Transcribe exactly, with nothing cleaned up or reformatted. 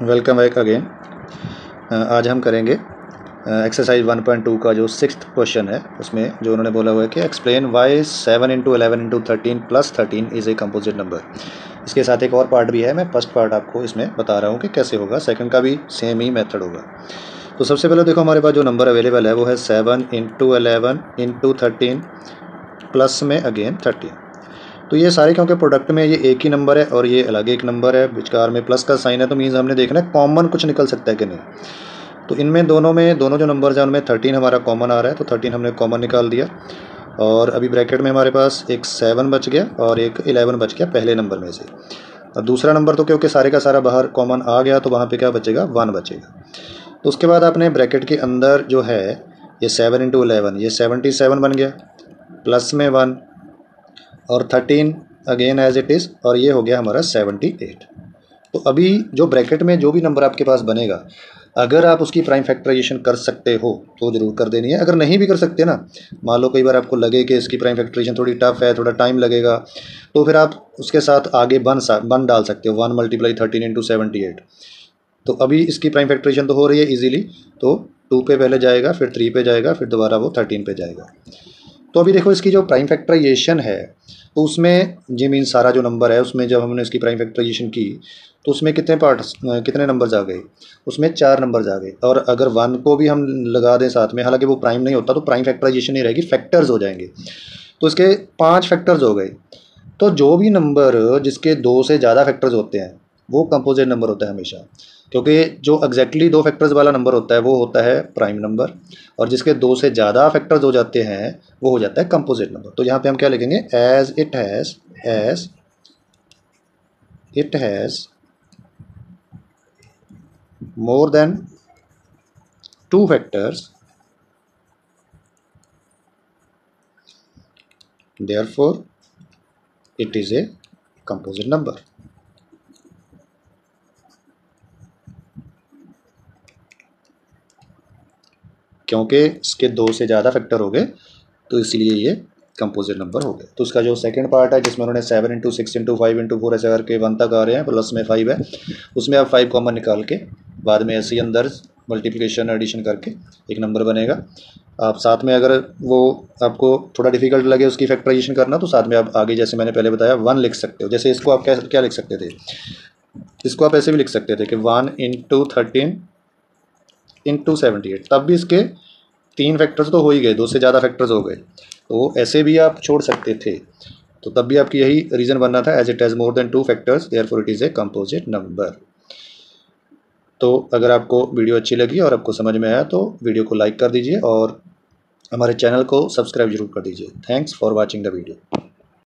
Welcome back again. आज हम करेंगे एक्सरसाइज वन पॉइंट टू का जो सिक्स्थ क्वेश्चन है, उसमें जो उन्होंने बोला हुआ है कि explain why seven into eleven into thirteen plus thirteen is a composite number. इसके साथ एक और पार्ट भी है, मैं फर्स्ट पार्ट आपको इसमें बता रहा हूँ कि कैसे होगा, सेकंड का भी सेम ही मेथड होगा। तो सबसे पहले देखो हमारे पास जो नंबर अवेलेबल है वो है seven into eleven into thirteen plus में अगेन थर्टीन। तो ये सारे क्योंकि प्रोडक्ट में ये एक ही नंबर है और ये अलग एक नंबर है, विचकार में प्लस का साइन है, तो मीन्स हमने देखना है कॉमन कुछ निकल सकता है कि नहीं। तो इनमें दोनों में दोनों जो नंबर्स हैं उनमें थर्टीन हमारा कॉमन आ रहा है, तो थर्टीन हमने कॉमन निकाल दिया। और अभी ब्रैकेट में हमारे पास एक सेवन बच गया और एक इलेवन बच गया पहले नंबर में से, और दूसरा नंबर तो क्योंकि सारे का सारा बाहर कॉमन आ गया तो वहाँ पर क्या बचेगा, वन बचेगा। तो उसके बाद आपने ब्रैकेट के अंदर जो है ये सेवन इंटू एलेवन, ये सेवेंटी सेवन बन गया प्लस में वन, और thirteen again as it is, और ये हो गया हमारा सेवेंटी एट। तो अभी जो ब्रैकेट में जो भी नंबर आपके पास बनेगा, अगर आप उसकी प्राइम फैक्टराइजेशन कर सकते हो तो ज़रूर कर देनी है। अगर नहीं भी कर सकते ना, मान लो कई बार आपको लगे कि इसकी प्राइम फैक्टराइजेशन थोड़ी टफ है, थोड़ा टाइम लगेगा, तो फिर आप उसके साथ आगे वन सा वन डाल सकते हो, one multiply thirteen into seventy eight. तो अभी इसकी प्राइम फैक्टराइजेशन तो हो रही है ईजीली, तो टू पे पहले जाएगा, फिर थ्री पे जाएगा, फिर दोबारा वो थर्टीन पे जाएगा। तो अभी देखो इसकी जो प्राइम फैक्टराइजेशन है तो उसमें जी मीन सारा जो नंबर है उसमें जब हमने इसकी प्राइम फैक्टराइजेशन की तो उसमें कितने पार्ट्स कितने नंबर्स आ गए, उसमें चार नंबर्स आ गए। और अगर वन को भी हम लगा दें साथ में, हालांकि वो प्राइम नहीं होता तो प्राइम फैक्टराइजेशन नहीं रहेगी, फैक्टर्स हो जाएंगे। तो इसके पाँच फैक्टर्स हो गए। तो जो भी नंबर जिसके दो से ज़्यादा फैक्टर्स होते हैं वो कंपोजिट नंबर होता है हमेशा, क्योंकि जो एग्जैक्टली दो फैक्टर्स वाला नंबर होता है वो होता है प्राइम नंबर, और जिसके दो से ज़्यादा फैक्टर्स हो जाते हैं वो हो जाता है कंपोजिट नंबर। तो यहाँ पे हम क्या लिखेंगे, as it has as it has more than two factors therefore it is a composite number. क्योंकि इसके दो से ज़्यादा फैक्टर हो गए तो इसलिए ये कंपोजिट नंबर हो गए। तो उसका जो सेकंड पार्ट है जिसमें उन्होंने seven into six into five into four ऐसे करके वन तक आ रहे हैं, प्लस में फाइव है, उसमें आप फाइव कॉमन निकाल के बाद में ऐसे ही अंदर मल्टीप्लिकेशन एडिशन करके एक नंबर बनेगा। आप साथ में अगर वो आपको थोड़ा डिफिकल्ट लगे उसकी फैक्टराइजेशन करना तो साथ में आप आगे जैसे मैंने पहले बताया वन लिख सकते हो। जैसे इसको आप क्या क्या लिख सकते थे, इसको आप ऐसे भी लिख सकते थे कि one into thirteen into seventy eight, तब भी इसके तीन फैक्टर्स तो हो ही गए, दो से ज़्यादा फैक्टर्स हो गए, तो ऐसे भी आप छोड़ सकते थे। तो तब भी आपकी यही रीज़न बनना था, as it has more than two factors therefore it is a composite number. तो अगर आपको वीडियो अच्छी लगी और आपको समझ में आया तो वीडियो को लाइक कर दीजिए और हमारे चैनल को सब्सक्राइब जरूर कर दीजिए। Thanks for watching the video.